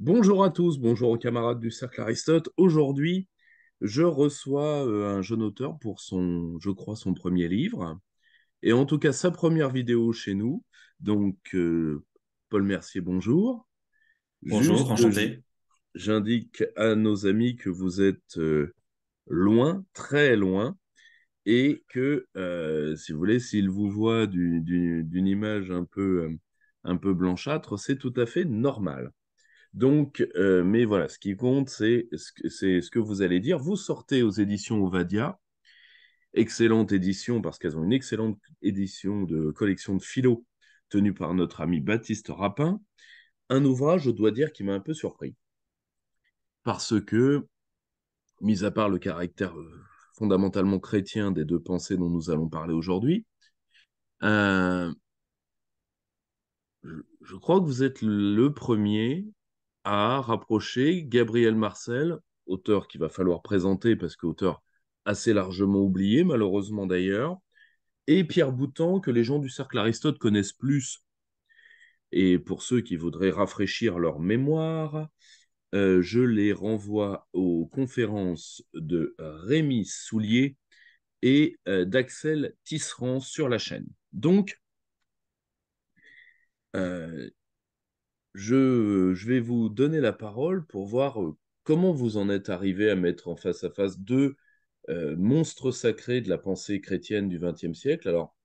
Bonjour à tous, bonjour aux camarades du Cercle Aristote. Aujourd'hui, je reçois un jeune auteur pour son, je crois, son premier livre, et en tout cas sa première vidéo chez nous. Donc, Paul Mercier, bonjour. Bonjour, juste, enchanté. J'indique à nos amis que vous êtes loin, très loin, et que, si vous voulez, s'ils vous voient d'une image un peu blanchâtre, c'est tout à fait normal. Donc, mais voilà, ce qui compte, c'est ce que vous allez dire. Vous sortez aux éditions Ovadia, excellente édition, parce qu'elles ont une excellente édition de collection de philo, tenue par notre ami Baptiste Rapin. Un ouvrage, je dois dire, qui m'a un peu surpris. Parce que, mis à part le caractère fondamentalement chrétien des deux pensées dont nous allons parler aujourd'hui, je crois que vous êtes le premier à rapprocher Gabriel Marcel, auteur qu'il va falloir présenter parce qu'auteur assez largement oublié, malheureusement d'ailleurs, et Pierre Boutang, que les gens du Cercle Aristote connaissent plus. Et pour ceux qui voudraient rafraîchir leur mémoire, je les renvoie aux conférences de Rémi Soulier et d'Axel Tisserand sur la chaîne. Donc, je vais vous donner la parole pour voir comment vous en êtes arrivé à mettre en face à face deux monstres sacrés de la pensée chrétienne du XXe siècle. Alors,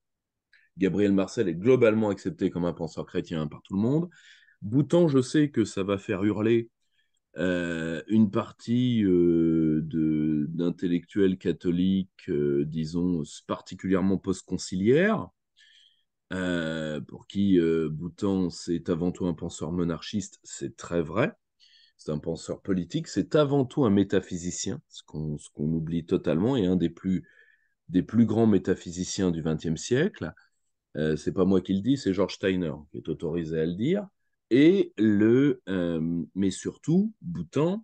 Gabriel Marcel est globalement accepté comme un penseur chrétien par tout le monde. Boutang, je sais que ça va faire hurler une partie d'intellectuels catholiques, disons, particulièrement post-conciliaires. Pour qui Boutang, c'est avant tout un penseur monarchiste, c'est très vrai. C'est un penseur politique, c'est avant tout un métaphysicien, ce qu'on oublie totalement, et un des plus grands métaphysiciens du XXe siècle. C'est pas moi qui le dis, c'est George Steiner qui est autorisé à le dire. Mais surtout, Boutang,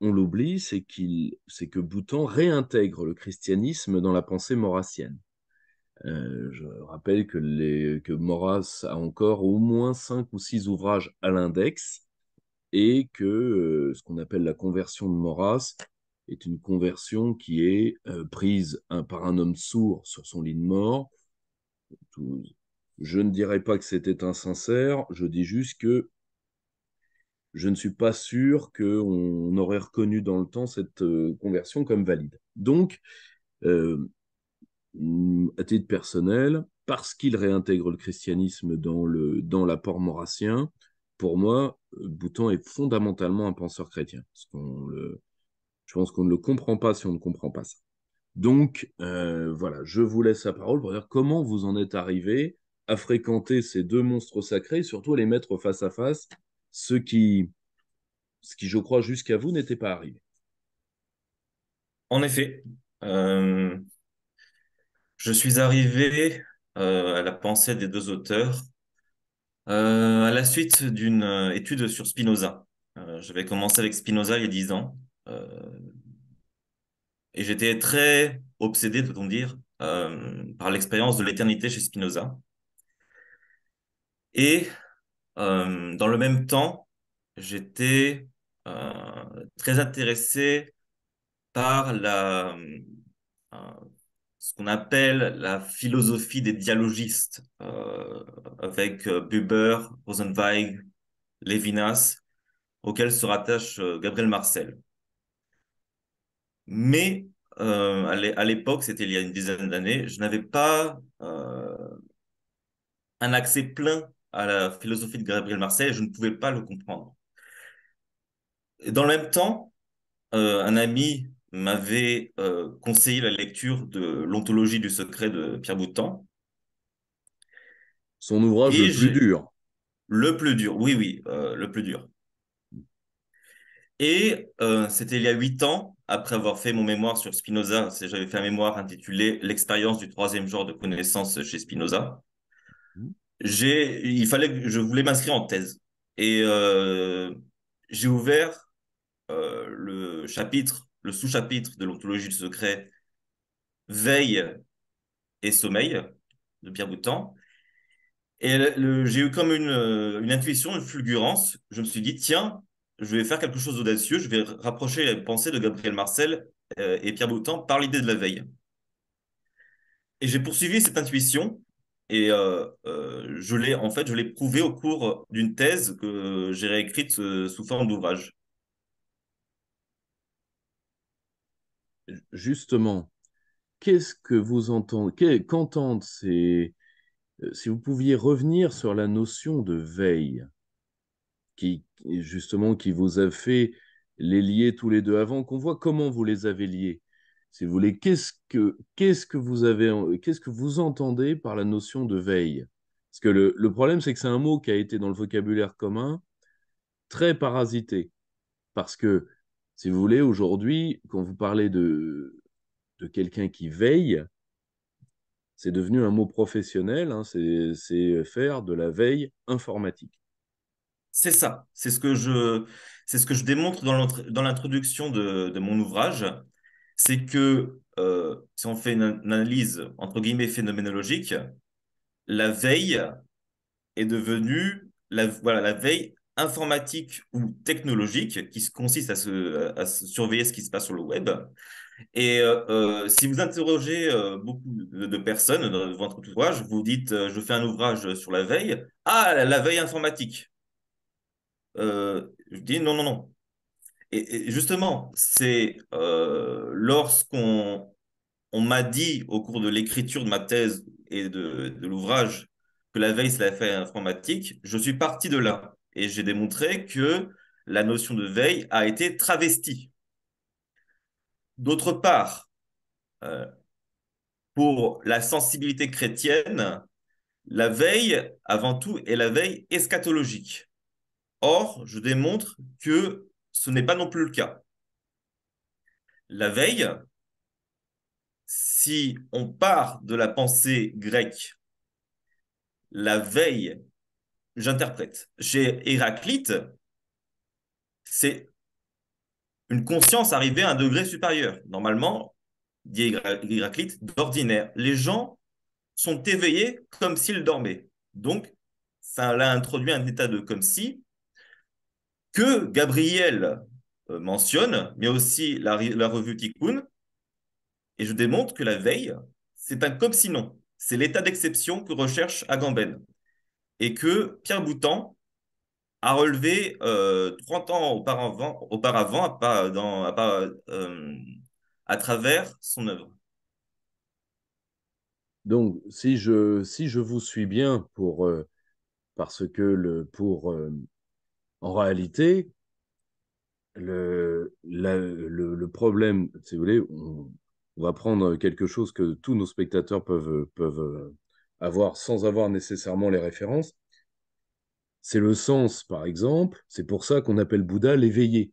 on l'oublie, c'est que Boutang réintègre le christianisme dans la pensée maurassienne. Je rappelle que Maurras a encore au moins 5 ou 6 ouvrages à l'index et que ce qu'on appelle la conversion de Maurras est une conversion qui est prise par un homme sourd sur son lit de mort. Je ne dirais pas que c'était insincère, je dis juste que je ne suis pas sûr qu'on aurait reconnu dans le temps cette conversion comme valide. Donc, à titre personnel, parce qu'il réintègre le christianisme dans l'apport maurassien, pour moi, Boutang est fondamentalement un penseur chrétien. Je pense qu'on ne le comprend pas si on ne comprend pas ça. Donc, voilà, je vous laisse la parole pour dire comment vous en êtes arrivé à fréquenter ces deux monstres sacrés, et surtout à les mettre face à face, ce qui je crois, jusqu'à vous, n'était pas arrivé. En effet. Je suis arrivé à la pensée des deux auteurs à la suite d'une étude sur Spinoza. J'avais commencé avec Spinoza il y a 10 ans et j'étais très obsédé, peut-on dire, par l'expérience de l'éternité chez Spinoza. Et dans le même temps, j'étais très intéressé par ce qu'on appelle la philosophie des dialogistes, avec Buber, Rosenzweig, Levinas, auquel se rattache Gabriel Marcel. Mais à l'époque, c'était il y a une dizaine d'années, je n'avais pas un accès plein à la philosophie de Gabriel Marcel, et je ne pouvais pas le comprendre. Et dans le même temps, un ami m'avait conseillé la lecture de l'Ontologie du secret de Pierre Boutang. Son ouvrage le plus dur. Le plus dur, oui, le plus dur. Et c'était il y a 8 ans, après avoir fait mon mémoire sur Spinoza, j'avais fait un mémoire intitulé « L'expérience du troisième genre de connaissance chez Spinoza ». Je voulais m'inscrire en thèse. Et j'ai ouvert le sous-chapitre de l'Ontologie du secret, Veille et sommeil, de Pierre Boutang. Et j'ai eu comme une intuition, une fulgurance. Je me suis dit, tiens, je vais faire quelque chose d'audacieux, je vais rapprocher la pensée de Gabriel Marcel et Pierre Boutang par l'idée de la veille. Et j'ai poursuivi cette intuition et je l'ai prouvée au cours d'une thèse que j'ai réécrite sous forme d'ouvrage. Justement, qu'est-ce que vous entendez, qu'entendent ces... Si vous pouviez revenir sur la notion de veille, qui vous a fait les lier tous les deux avant, qu'on voit comment vous les avez liés. Si vous voulez, qu'est-ce que vous entendez par la notion de veille? Parce que le problème, c'est que c'est un mot qui a été dans le vocabulaire commun très parasité. Parce que, si vous voulez, aujourd'hui, quand vous parlez de quelqu'un qui veille, c'est devenu un mot professionnel, hein, c'est faire de la veille informatique. C'est ça, c'est ce que je démontre dans l'introduction de mon ouvrage, c'est que si on fait une analyse entre guillemets phénoménologique, la veille est devenue la veille informatique ou technologique qui consiste à surveiller ce qui se passe sur le web. Et si vous interrogez beaucoup de personnes dans votre ouvrage, vous dites je fais un ouvrage sur la veille, la veille informatique. Je dis non. Et justement, c'est lorsqu'on m'a dit au cours de l'écriture de ma thèse et de l'ouvrage que la veille c'est la veille informatique, je suis parti de là. Et j'ai démontré que la notion de veille a été travestie. D'autre part, pour la sensibilité chrétienne, la veille, avant tout, est la veille eschatologique. Or, je démontre que ce n'est pas non plus le cas. La veille, si on part de la pensée grecque, la veille, j'interprète, chez Héraclite, c'est une conscience arrivée à un degré supérieur. Normalement, dit Héraclite, d'ordinaire, les gens sont éveillés comme s'ils dormaient. Donc, ça l'a introduit un état de comme si, que Gabriel mentionne, mais aussi la revue Tikkun, et je démontre que la veille, c'est un comme sinon, c'est l'état d'exception que recherche Agamben, et que Pierre Boutang a relevé 30 ans auparavant à travers son œuvre. Donc, si je vous suis bien, en réalité, le problème, si vous voulez, on va prendre quelque chose que tous nos spectateurs peuvent avoir sans avoir nécessairement les références. C'est le sens, par exemple. C'est pour ça qu'on appelle Bouddha l'éveillé.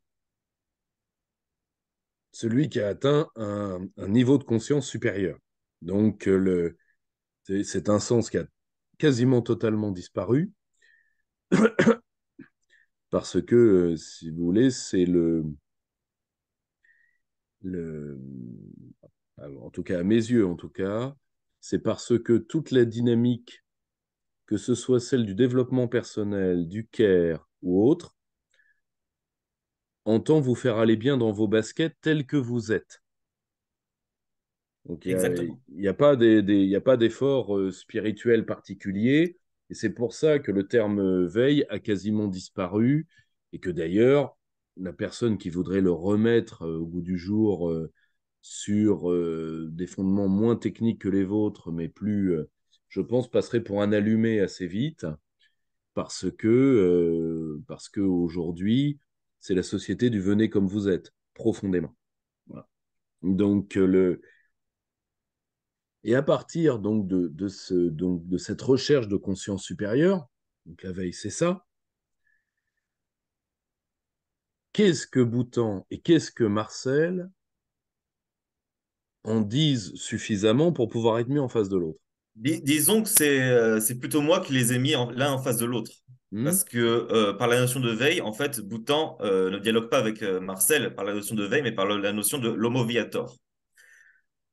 Celui qui a atteint un niveau de conscience supérieur. Donc, c'est un sens qui a quasiment totalement disparu. Parce que, si vous voulez, c'est en tout cas, à mes yeux, en tout cas, c'est parce que toute la dynamique, que ce soit celle du développement personnel, du care ou autre, entend vous faire aller bien dans vos baskets telles que vous êtes. Donc, il n'y a pas d'effort spirituel particulier. Et c'est pour ça que le terme veille a quasiment disparu et que d'ailleurs, la personne qui voudrait le remettre au goût du jour sur des fondements moins techniques que les vôtres, mais plus, je pense, passerait pour un allumé assez vite parce que aujourd'hui, c'est la société du venez comme vous êtes, profondément. Voilà. Donc, Et à partir donc, de cette recherche de conscience supérieure, donc la veille c'est ça, qu'est-ce que Boutang et qu'est-ce que Marcel en disent suffisamment pour pouvoir être mis en face de l'autre? Disons que c'est plutôt moi qui les ai mis l'un en face de l'autre, parce que par la notion de veille, en fait, Boutang ne dialogue pas avec Marcel par la notion de veille, mais par la notion de l'homo viator.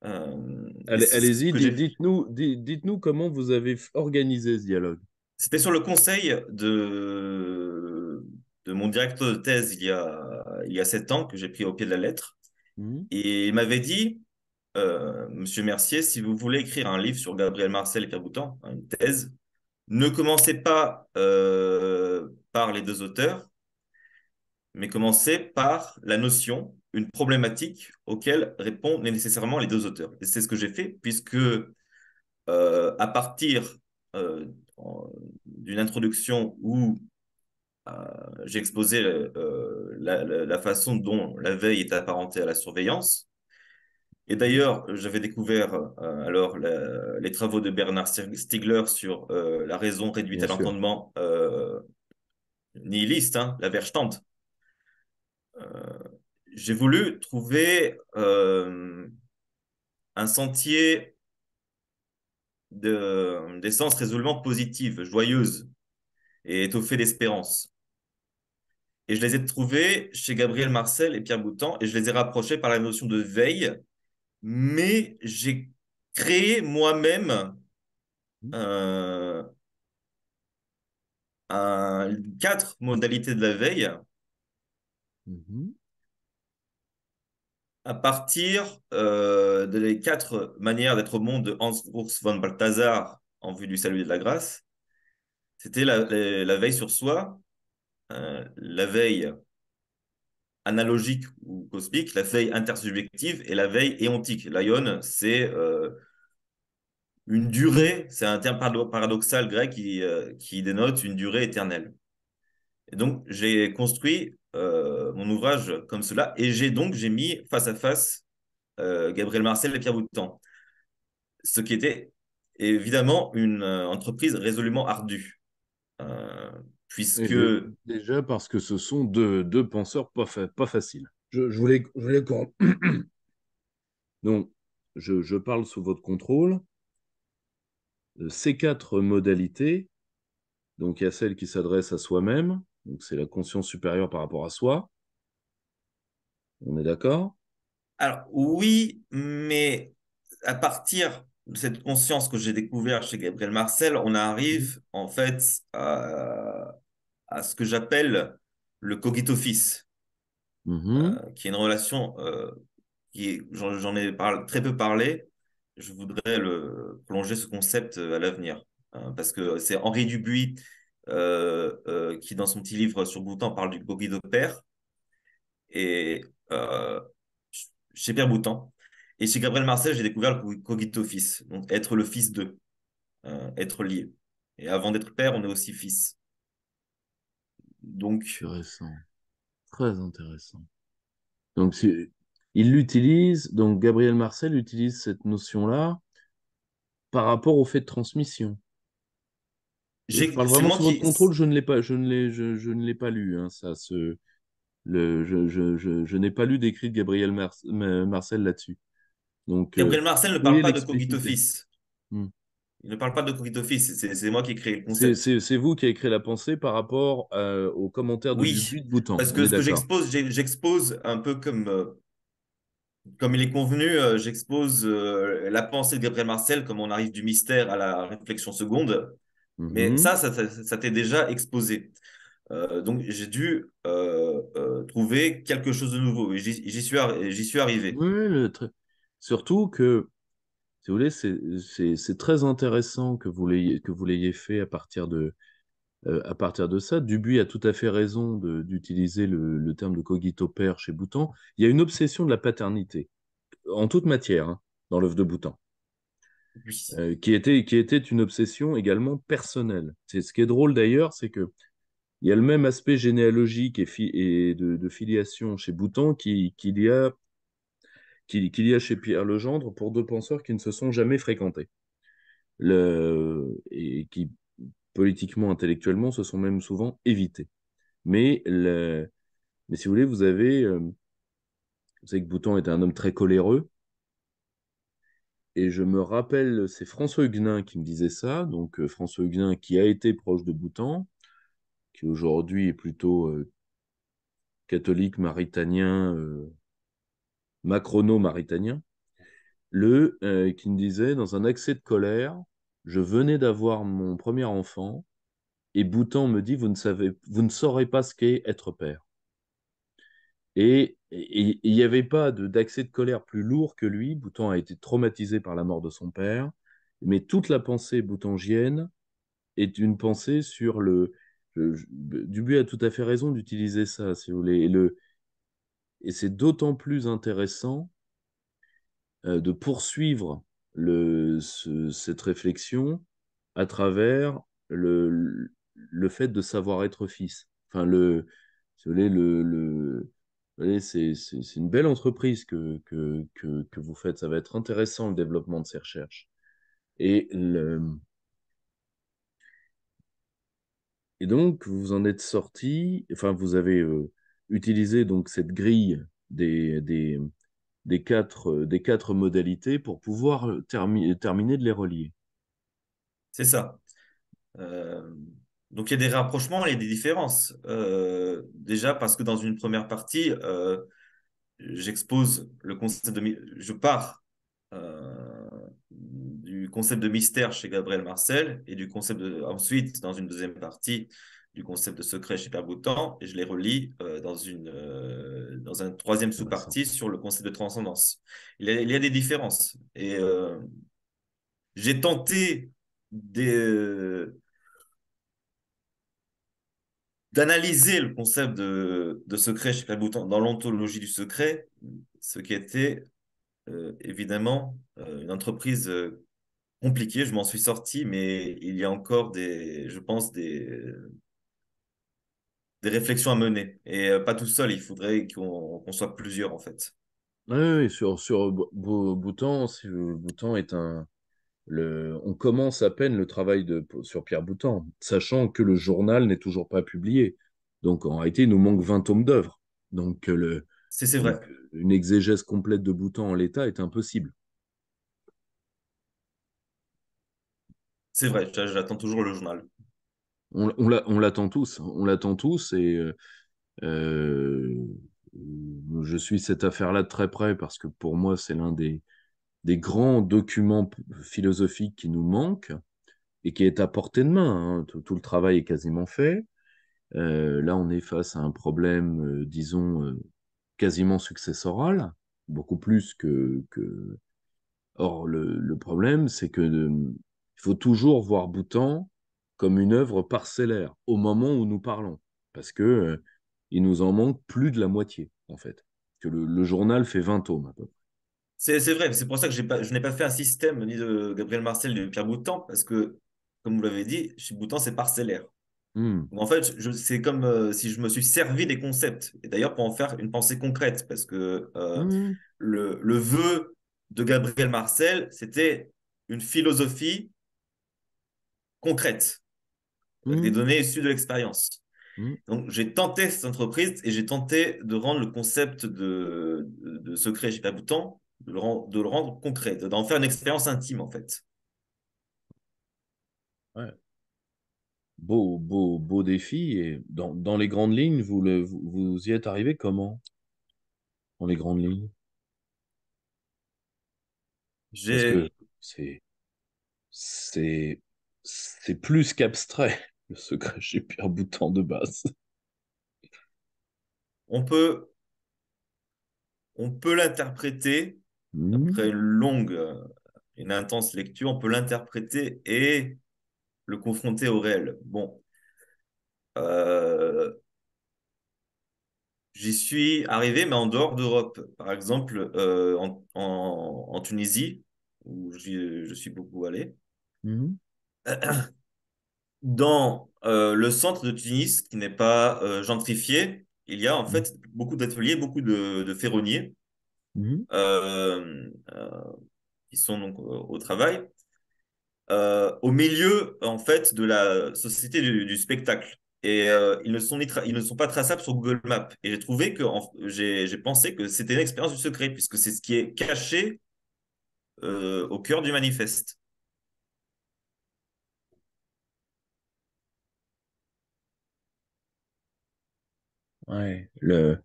Allez-y, dites-nous comment vous avez organisé ce dialogue. C'était sur le conseil de de mon directeur de thèse il y a 7 ans, que j'ai pris au pied de la lettre. Et il m'avait dit, Monsieur Mercier, si vous voulez écrire un livre sur Gabriel Marcel et Pierre Boutang, une thèse, ne commencez pas par les deux auteurs, mais commencez par la notion, une problématique auquel répondent nécessairement les deux auteurs. Et c'est ce que j'ai fait, puisque à partir d'une introduction où j'ai exposé la façon dont la veille est apparentée à la surveillance. Et d'ailleurs, j'avais découvert les travaux de Bernard Stiegler sur la raison réduite à l'entendement nihiliste, hein, la Verstand. J'ai voulu trouver un sentier d'essence résolument positive, joyeuse et étoffée d'espérance. Et je les ai trouvés chez Gabriel Marcel et Pierre Boutang, et je les ai rapprochés par la notion de veille, mais j'ai créé moi-même quatre modalités de la veille à partir de les 4 manières d'être au monde de Hans Urs von Balthasar en vue du salut et de la grâce. C'était la veille sur soi, la veille analogique ou cosmique, la veille intersubjective et la veille éontique. L'aion, c'est une durée, c'est un terme paradoxal grec qui dénote une durée éternelle. Et donc, j'ai construit mon ouvrage comme cela, et j'ai mis face à face Gabriel Marcel et Pierre Boutang, ce qui était évidemment une entreprise résolument ardue. Puisque... Déjà parce que ce sont deux penseurs pas faciles. Je voulais qu'on... Donc, je parle sous votre contrôle. Ces 4 modalités, donc il y a celle qui s'adresse à soi-même, donc c'est la conscience supérieure par rapport à soi. On est d'accord? Alors, oui, mais à partir... cette conscience que j'ai découverte chez Gabriel Marcel, on arrive en fait à ce que j'appelle le cogito fis, qui est une relation, j'en ai très peu parlé, je voudrais prolonger ce concept à l'avenir, parce que c'est Henri Dubuis qui, dans son petit livre sur Boutang, parle du cogito père, et chez Pierre Boutang. Et chez Gabriel Marcel, j'ai découvert le cogito fils, donc être le fils d'eux, être lié. Et avant d'être père, on est aussi fils. Donc... intéressant. Très intéressant. Donc, il l'utilise, donc Gabriel Marcel utilise cette notion-là par rapport au fait de transmission. Je parle vraiment sous votre contrôle, je ne l'ai pas lu, hein, ça se... je n'ai pas lu d'écrit de Gabriel Marcel là-dessus. Donc, Gabriel Marcel ne parle pas de cogito fis. Il ne parle pas de cogito fis, c'est moi qui ai créé le concept. C'est vous qui avez créé la pensée par rapport aux commentaires de Boutang. Parce que ce que j'expose un peu comme il est convenu, j'expose la pensée de Gabriel Marcel, comme on arrive du mystère à la réflexion seconde. Mais ça t'est déjà exposé. Donc, j'ai dû trouver quelque chose de nouveau. Et j'y suis arrivé. Oui, surtout que, si vous voulez, c'est très intéressant que vous l'ayez fait à partir de ça. Dubuis a tout à fait raison d'utiliser le terme de cogito père chez Boutang. Il y a une obsession de la paternité, en toute matière, hein, dans l'œuvre de Boutang, qui était une obsession également personnelle. Ce qui est drôle d'ailleurs, c'est que il y a le même aspect généalogique et de filiation chez Boutang qu'il y a chez Pierre Legendre, pour deux penseurs qui ne se sont jamais fréquentés. Et qui, politiquement, intellectuellement, se sont même souvent évités. Mais si vous voulez, vous savez que Boutang était un homme très coléreux. Et je me rappelle, c'est François Huguenin qui me disait ça. Donc François Huguenin qui a été proche de Boutang, qui aujourd'hui est plutôt catholique maritanien, macrono-maritanien, qui me disait, dans un accès de colère, je venais d'avoir mon premier enfant, Et Boutang me dit, vous ne saurez pas ce qu'est être père. Et il n'y avait pas d'accès de colère plus lourd que lui. Boutang a été traumatisé par la mort de son père, mais toute la pensée boutangienne est une pensée sur le... Dubuis a tout à fait raison d'utiliser ça, si vous voulez. Et c'est d'autant plus intéressant de poursuivre cette réflexion à travers le fait de savoir être fils. Enfin, si vous voulez, c'est une belle entreprise que vous faites. Ça va être intéressant, le développement de ces recherches. Et donc, vous en êtes sorti, enfin, vous avez utilisé donc, cette grille des quatre modalités pour pouvoir terminer de les relier. C'est ça. Donc, il y a des rapprochements, il y a des différences. Déjà, parce que dans une première partie, j'expose le concept de... Je pars du concept de mystère chez Gabriel Marcel et du concept de... Ensuite, dans une deuxième partie, du concept de secret chez Pierre Boutang, et je les relie dans une troisième sous-partie sur le concept de transcendance. Il y a des différences. Et j'ai tenté d'analyser le concept de secret chez Pierre Boutang dans l'ontologie du secret, ce qui était évidemment une entreprise compliquée. Je m'en suis sorti, mais il y a encore je pense des réflexions à mener, et pas tout seul. Il faudrait qu'on soit plusieurs, en fait. Oui, sur Boutang, on commence à peine le travail sur Pierre Boutang, sachant que le journal n'est toujours pas publié. Donc, en réalité, il nous manque 20 tomes d'œuvres. Donc, c'est vrai. Une exégèse complète de Boutang en l'état est impossible. C'est vrai, j'attends toujours le journal. On l'attend tous, et je suis cette affaire-là de très près, parce que pour moi, c'est l'un des grands documents philosophiques qui nous manquent et qui est à portée de main. Hein. Tout le travail est quasiment fait. Là, on est face à un problème, disons, quasiment successoral, beaucoup plus que... Or, le problème, c'est que il faut toujours voir Boutang comme une œuvre parcellaire au moment où nous parlons, parce que il nous en manque plus de la moitié, en fait, que le journal fait 20 tomes à peu près. C'est vrai, c'est pour ça que je n'ai pas fait un système ni de Gabriel Marcel ni de Pierre Boutang, parce que, comme vous l'avez dit, chez Boutang, c'est parcellaire. En fait, c'est comme si je me suis servi des concepts, et d'ailleurs pour en faire une pensée concrète, parce que le vœu de Gabriel Marcel, c'était une philosophie concrète, avec des données issues de l'expérience. Donc, j'ai tenté cette entreprise, et j'ai tenté de rendre le concept de secret chez Pierre Boutang, de le rendre concret, d'en faire une expérience intime, en fait. Ouais. Beau défi. Et dans les grandes lignes, vous y êtes arrivé comment? Dans les grandes lignes, c'est plus qu'abstrait, le secret chez Pierre Boutang de base. On peut l'interpréter, après une longue et une intense lecture, on peut l'interpréter et le confronter au réel. Bon, j'y suis arrivé, mais en dehors d'Europe. Par exemple, en Tunisie, où je suis beaucoup allé, dans le centre de Tunis, qui n'est pas gentrifié, il y a en fait beaucoup d'ateliers, beaucoup de ferronniers qui sont donc au travail, au milieu en fait de la société du spectacle. Et ils ne sont pas traçables sur Google Maps. Et j'ai trouvé que j'ai pensé que c'était une expérience du secret, puisque c'est ce qui est caché au cœur du manifeste. Ouais, le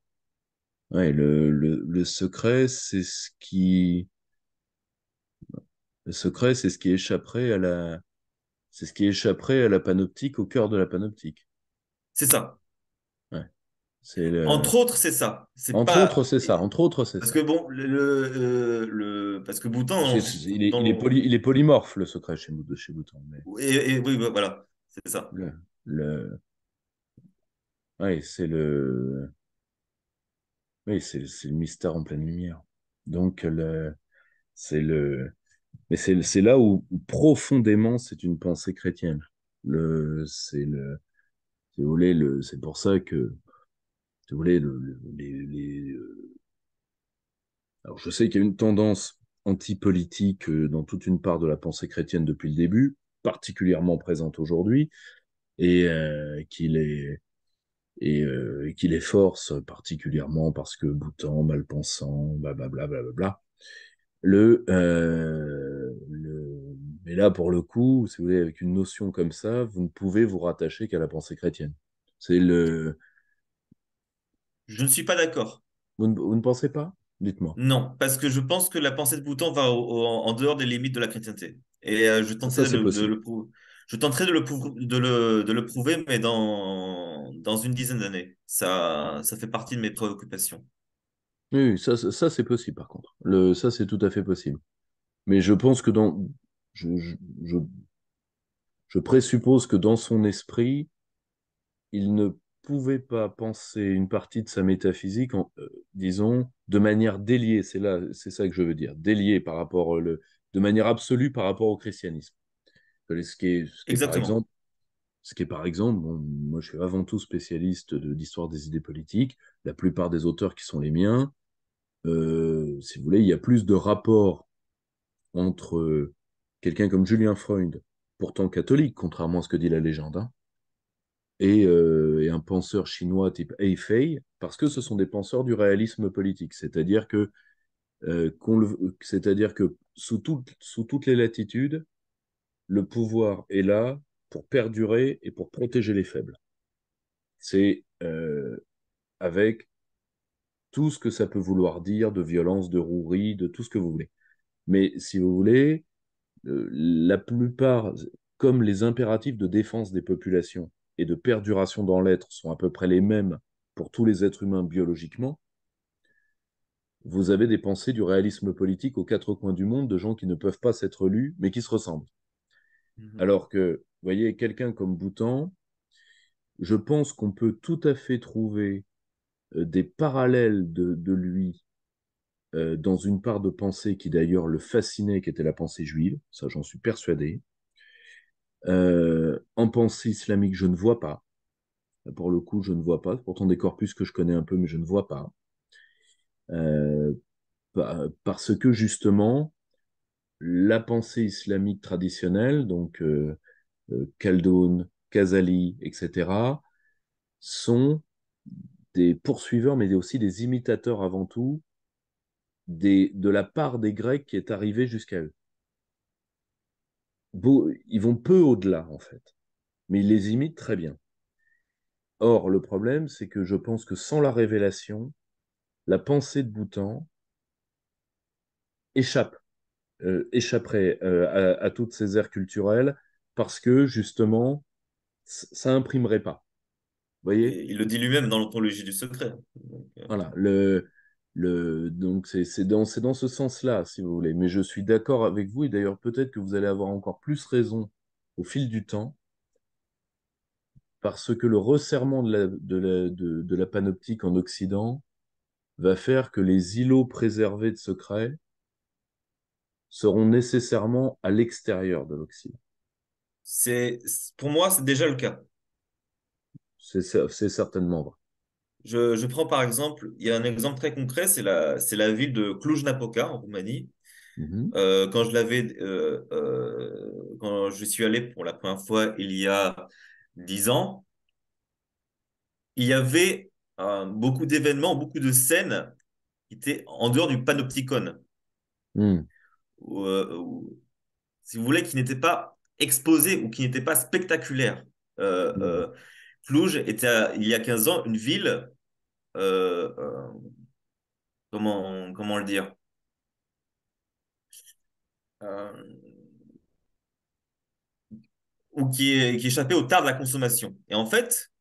secret, c'est ce qui échapperait à la C'est ce qui échapperait à la panoptique, au cœur de la panoptique. C'est ça. Ouais. Entre autres, c'est ça. Entre autres, c'est ça. Parce que bon, parce que Boutang... Il est polymorphe, le secret, chez Boutang. Mais... oui, bah, voilà, c'est ça. Oui, c'est le... Oui, c'est le mystère en pleine lumière. Donc, mais c'est là où profondément c'est une pensée chrétienne. C'est pour ça que, si vous voulez, alors je sais qu'il y a une tendance anti-politique dans toute une part de la pensée chrétienne depuis le début, particulièrement présente aujourd'hui, et qui les force particulièrement parce que Boutang, malpensant, blablabla, blablabla. Mais là, pour le coup, si vous voulez, avec une notion comme ça, vous ne pouvez vous rattacher qu'à la pensée chrétienne. Je ne suis pas d'accord. Vous ne pensez pas? Dites-moi. Non, parce que je pense que la pensée de Boutang va en dehors des limites de la chrétienté. Et je tenterai de le prouver, mais dans une dizaine d'années. Ça fait partie de mes préoccupations. Oui, ça c'est possible par contre. Ça c'est tout à fait possible. Mais je pense que je présuppose que dans son esprit, il ne pouvait pas penser une partie de sa métaphysique, disons, de manière déliée. C'est ça que je veux dire, déliée par rapport de manière absolue par rapport au christianisme. Ce qui est par exemple, moi je suis avant tout spécialiste d'histoire des idées politiques. La plupart des auteurs qui sont les miens. Si vous voulez, il y a plus de rapport entre quelqu'un comme Julien Freund, pourtant catholique, contrairement à ce que dit la légende, hein, et un penseur chinois type Hei Fei, parce que ce sont des penseurs du réalisme politique, c'est-à-dire que, sous toutes les latitudes, le pouvoir est là pour perdurer et pour protéger les faibles. C'est avec tout ce que ça peut vouloir dire de violence, de rouerie, de tout ce que vous voulez. Mais si vous voulez, la plupart, comme les impératifs de défense des populations et de perduration dans l'être sont à peu près les mêmes pour tous les êtres humains biologiquement, vous avez des pensées du réalisme politique aux quatre coins du monde de gens qui ne peuvent pas s'être lus, mais qui se ressemblent. Mmh. Alors que, vous voyez, quelqu'un comme Boutang, je pense qu'on peut tout à fait trouver des parallèles de lui dans une part de pensée qui d'ailleurs le fascinait, qui était la pensée juive, ça j'en suis persuadé. En pensée islamique, je ne vois pas. Pour le coup, je ne vois pas. Pourtant des corpus que je connais un peu, mais je ne vois pas. Parce que justement, la pensée islamique traditionnelle, donc Khaldoun, Casali, etc., sont des poursuiveurs, mais aussi des imitateurs avant tout, de la part des Grecs qui est arrivée jusqu'à eux. Ils vont peu au-delà, en fait, mais ils les imitent très bien. Or, le problème, c'est que je pense que sans la révélation, la pensée de Boutang échapperait à toutes ces aires culturelles, parce que, justement, ça n'imprimerait pas. Vous voyez ? Il le dit lui-même dans l'Ontologie du secret. Voilà, donc c'est dans ce sens-là, si vous voulez. Mais je suis d'accord avec vous, et d'ailleurs peut-être que vous allez avoir encore plus raison au fil du temps, parce que le resserrement de la panoptique en Occident va faire que les îlots préservés de secrets seront nécessairement à l'extérieur de l'Occident. Pour moi, c'est déjà le cas. C'est certainement vrai. Je prends par exemple, il y a un exemple très concret, c'est la ville de Cluj-Napoca en Roumanie. Mmh. Quand je suis allé pour la première fois il y a 10 ans, il y avait beaucoup d'événements, beaucoup de scènes qui étaient en dehors du panopticon. Mmh. Si vous voulez, qui n'étaient pas exposées ou qui n'étaient pas spectaculaires. Cluj était, il y a 15 ans, une ville, comment le dire, ou qui échappait au tard de la consommation. Et en fait,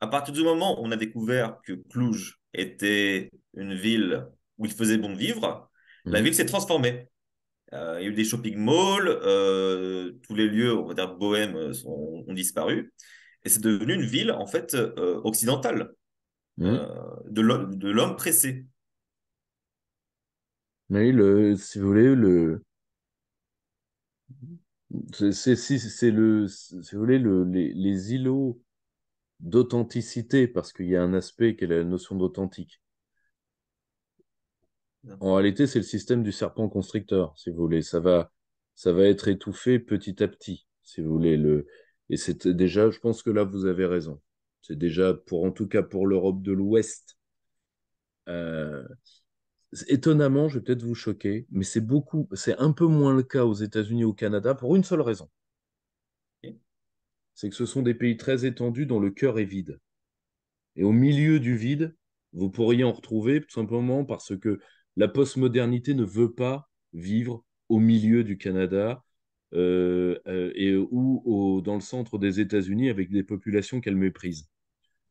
à partir du moment où on a découvert que Cluj était une ville où il faisait bon vivre, la ville s'est transformée. Il y a eu des shopping malls, tous les lieux, on va dire, bohèmes ont disparu. Et c'est devenu une ville, en fait, occidentale, de l'homme pressé. Oui, si vous voulez, les îlots d'authenticité, parce qu'il y a un aspect qui est la notion d'authentique. En réalité, c'est le système du serpent constricteur, si vous voulez. Ça va être étouffé petit à petit, si vous voulez. Et c'est déjà, je pense que là, vous avez raison. C'est déjà, en tout cas pour l'Europe de l'Ouest, étonnamment, je vais peut-être vous choquer, mais c'est un peu moins le cas aux États-Unis, au Canada, pour une seule raison. C'est que ce sont des pays très étendus dont le cœur est vide. Et au milieu du vide, vous pourriez en retrouver tout simplement parce que la postmodernité ne veut pas vivre au milieu du Canada ou dans le centre des États-Unis avec des populations qu'elle méprise.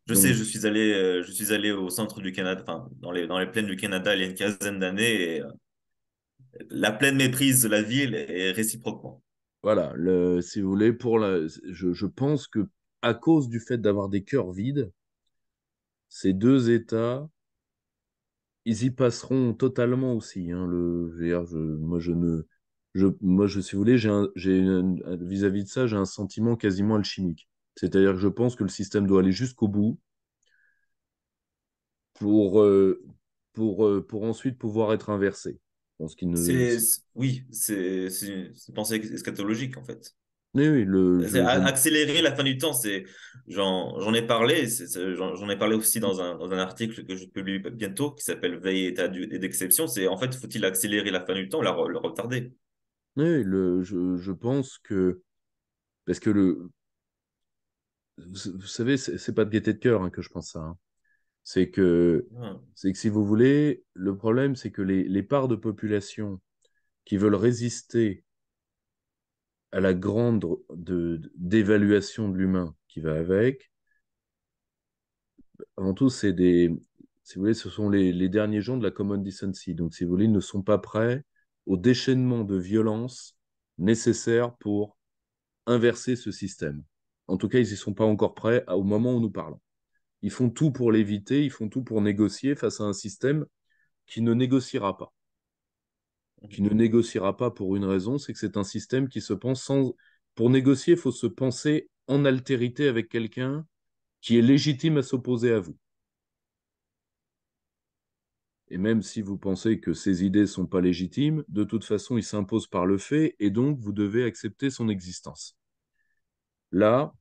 Je suis allé au centre du Canada, enfin, dans les plaines du Canada il y a une quinzaine d'années, et la pleine méprise de la ville est réciproquement. Voilà, si vous voulez, je pense que à cause du fait d'avoir des cœurs vides, ces deux États, ils y passeront totalement aussi. Hein, si vous voulez, vis-à-vis de ça, j'ai un sentiment quasiment alchimique. C'est-à-dire que je pense que le système doit aller jusqu'au bout pour ensuite pouvoir être inversé. C'est une pensée eschatologique, en fait. Oui, accélérer la fin du temps, j'en ai parlé. J'en ai parlé aussi dans un article que je publie bientôt qui s'appelle Veille, état d'exception. C'est en fait, faut-il accélérer la fin du temps ou le retarder? Oui, je pense que parce que vous savez, c'est pas de gaieté de cœur, hein, que je pense ça. Hein. C'est que si vous voulez, le problème c'est que les parts de population qui veulent résister à la grande dévaluation de l'humain qui va avec, avant tout, si vous voulez, ce sont les derniers gens de la common decency. Donc, si vous voulez, ils ne sont pas prêts au déchaînement de violence nécessaire pour inverser ce système. En tout cas, ils n'y sont pas encore prêts au moment où nous parlons. Ils font tout pour l'éviter, ils font tout pour négocier face à un système qui ne négociera pas. Qui ne négociera pas pour une raison, c'est que c'est un système qui se pense sans... Pour négocier, il faut se penser en altérité avec quelqu'un qui est légitime à s'opposer à vous. Et même si vous pensez que ses idées ne sont pas légitimes, de toute façon, il s'impose par le fait, et donc vous devez accepter son existence. Là,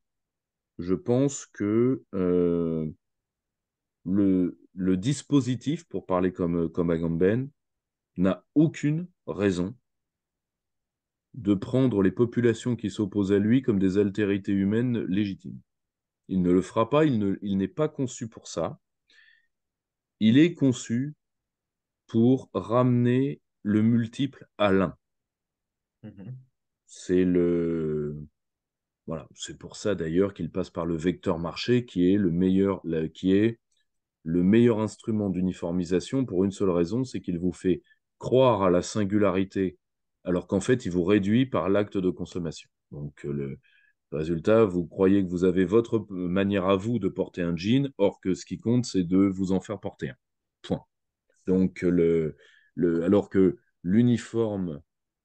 je pense que le dispositif, pour parler comme Agamben, n'a aucune raison de prendre les populations qui s'opposent à lui comme des altérités humaines légitimes. Il ne le fera pas, il n'est pas conçu pour ça. Il est conçu pour ramener le multiple à l'un. Voilà, c'est pour ça d'ailleurs qu'il passe par le vecteur marché qui est le meilleur instrument d'uniformisation pour une seule raison, c'est qu'il vous fait croire à la singularité, alors qu'en fait, il vous réduit par l'acte de consommation. Donc, le résultat, vous croyez que vous avez votre manière à vous de porter un jean, or que ce qui compte, c'est de vous en faire porter un. Point. Donc, alors que l'uniforme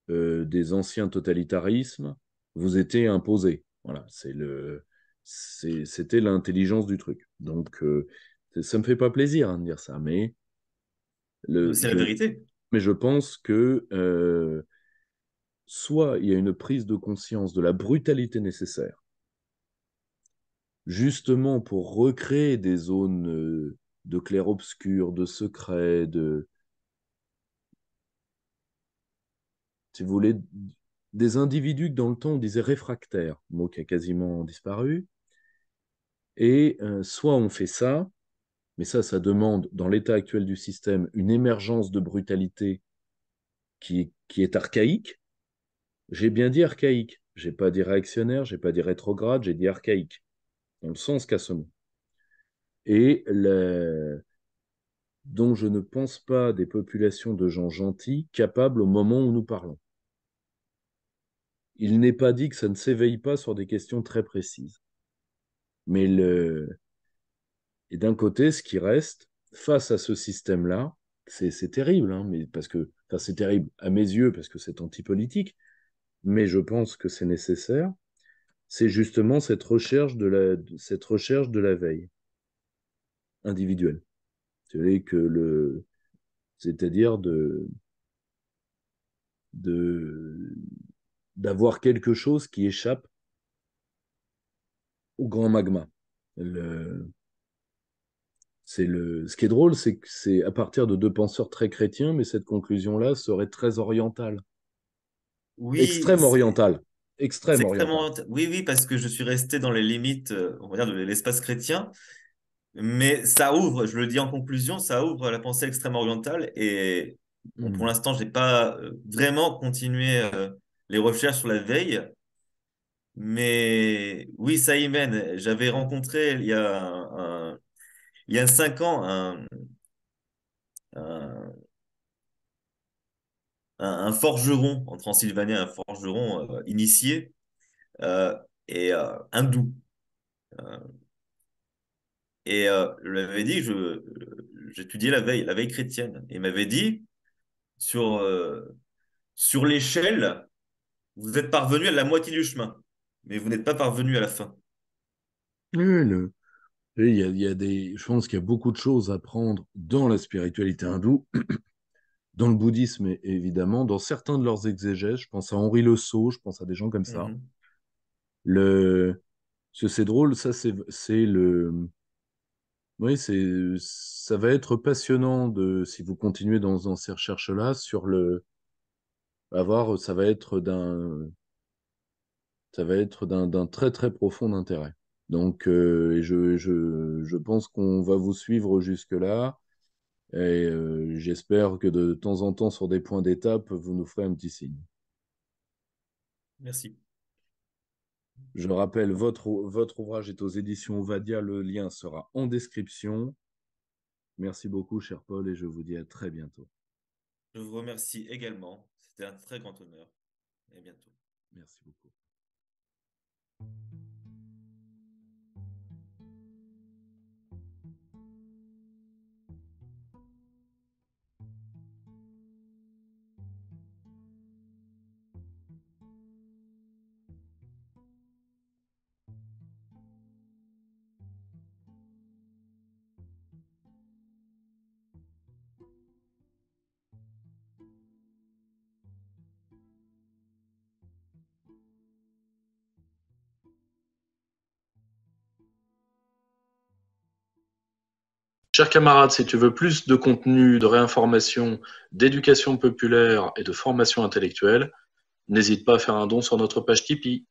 des anciens totalitarismes vous était imposé. Voilà, c'était l'intelligence du truc. Donc, ça me fait pas plaisir, hein, de dire ça, mais... C'est la vérité. Mais je pense que soit il y a une prise de conscience de la brutalité nécessaire, justement pour recréer des zones de clair-obscur, de secret, si vous voulez, des individus que dans le temps on disait réfractaires, mot qui a quasiment disparu, et soit on fait ça, mais ça demande, dans l'état actuel du système, une émergence de brutalité qui est archaïque. J'ai bien dit archaïque, J'ai pas dit réactionnaire, j'ai pas dit rétrograde, j'ai dit archaïque, dans le sens qu'a ce mot. Et dont je ne pense pas des populations de gens gentils capables au moment où nous parlons. Il n'est pas dit que ça ne s'éveille pas sur des questions très précises. Mais et d'un côté, ce qui reste face à ce système-là, c'est terrible, hein, mais parce que, enfin, c'est terrible à mes yeux parce que c'est antipolitique, mais je pense que c'est nécessaire. C'est justement cette recherche de la veille individuelle. C'est-à-dire d'avoir quelque chose qui échappe au grand magma. Ce qui est drôle, c'est que c'est à partir de deux penseurs très chrétiens, mais cette conclusion-là serait très orientale. Oui, extrême orientale. Extrême orientale. Oui, oui, parce que je suis resté dans les limites, on va dire, de l'espace chrétien. Mais ça ouvre, je le dis en conclusion, ça ouvre la pensée extrême orientale et bon, pour l'instant, je n'ai pas vraiment continué les recherches sur la veille. Mais oui, ça y mène. J'avais rencontré il y a 5 ans un forgeron en Transylvanie, un forgeron initié et hindou. Et je lui avais dit, j'étudiais la veille chrétienne. Et il m'avait dit, sur l'échelle, vous êtes parvenu à la moitié du chemin, mais vous n'êtes pas parvenu à la fin. Je pense qu'il y a beaucoup de choses à prendre dans la spiritualité hindoue, dans le bouddhisme évidemment, dans certains de leurs exégèses. Je pense à Henri Le Saux, je pense à des gens comme ça. C'est drôle, ça c'est le... Oui, ça va être passionnant si vous continuez dans ces recherches-là, ça va être d'un très très profond intérêt. Donc, je pense qu'on va vous suivre jusque-là, et j'espère que de temps en temps, sur des points d'étape, vous nous ferez un petit signe. Merci. Je rappelle, votre ouvrage est aux éditions Ovadia, le lien sera en description. Merci beaucoup, cher Paul, et je vous dis à très bientôt. Je vous remercie également, c'était un très grand honneur, et à bientôt. Merci beaucoup. Chers camarades, si tu veux plus de contenu, de réinformation, d'éducation populaire et de formation intellectuelle, n'hésite pas à faire un don sur notre page Tipeee.